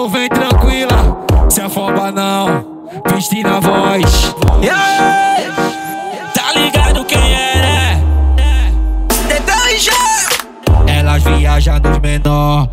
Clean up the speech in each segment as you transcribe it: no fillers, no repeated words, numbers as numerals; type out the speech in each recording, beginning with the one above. então vem tranquila, se afoba não, piste na voz. Yeah! Tá ligado quem é, né? Elas viajam nos menor,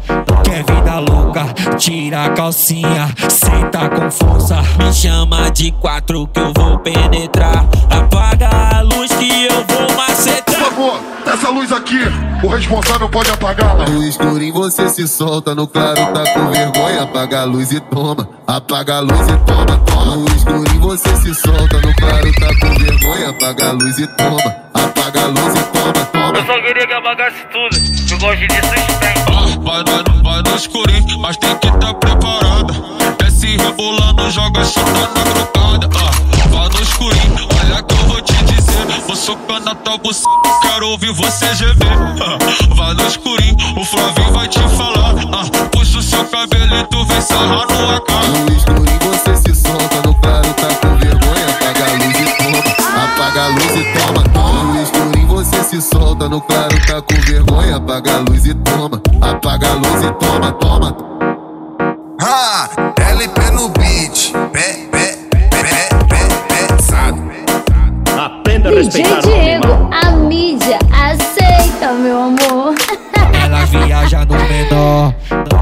quer vida louca, tira a calcinha, senta com força. Me chama de quatro que eu vou penetrar, apaga a luz que eu vou macetar. Por favor, essa luz aqui, o responsável pode apagá-la. No escuro em você se solta, no claro tá com vergonha. Apaga a luz e toma, apaga a luz e toma, toma. No escuro em você se solta, no claro tá com vergonha. Apaga a luz e toma, apaga a luz e toma, toma. Eu só queria que apagasse tudo. Eu gosto de suspense. Vai no escurinho, mas tem que tá preparada. Desce rebolando, joga chuta na trocada. Vai no escurinho, olha que eu vou te dizer. Vou socar na tua buceta, quero ouvir você gemer. Vai no escurinho, o Flavinho vai te falar. Puxa o seu cabelo e tu vem sarrar no AK. No escurinho você se solta, no claro tá com vergonha. Apaga a luz e toma, apaga a luz e toma, toma. No escurinho você se solta, no claro tá com vergonha. Apaga a luz e toma, apaga a luz e toma, toma. Ah, LP no beat, pé, pesado. Aprenda a respeitar DJ Diego, a mídia aceita, meu amor. Ela viaja no menor,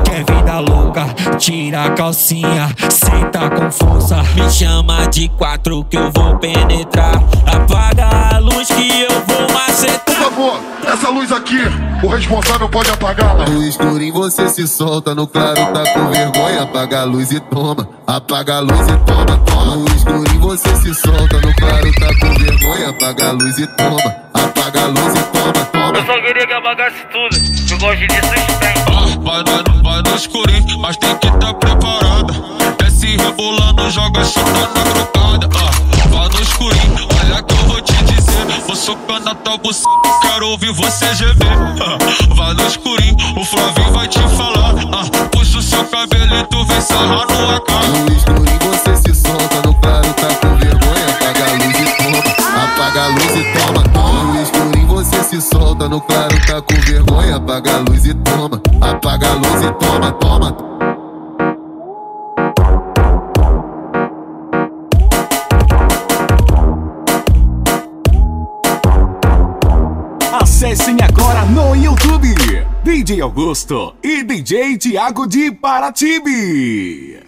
quer vida louca, tira a calcinha, senta com força. Me chama de quatro que eu vou penetrar, apaga a luz que eu vou macetar. Por favor, essa luz aqui, o responsável pode apagá-la. No escurinho você se solta, no claro tá com vergonha. Apaga a luz e toma, apaga a luz e toma, toma. No escurinho você se solta, no claro tá com vergonha. Apaga a luz e toma, apaga a luz e toma, toma. Eu só queria que apagasse tudo, eu gosto de suspense. Vai no escurinho, mas tem que tá preparada. Desce rebolando, joga chuta na trocada. Vai no escurinho, olha que eu vou te dizer. Vou socar na tua buceta, quero ouvir você gemer. Vai no escurinho, o Flavinho vai te falar. Puxa o seu cabelo e tu vem sarrar no AK. No escurinho você se solta, no claro tá com vergonha. Apaga a luz e toma, apaga a luz e toma, toma. No escurinho você se solta, no claro tá com vergonha. Apaga a luz e toma, apaga a luz e toma, toma. Acessem agora no YouTube, DJ Augusto e DJ Thiago de Paratibe.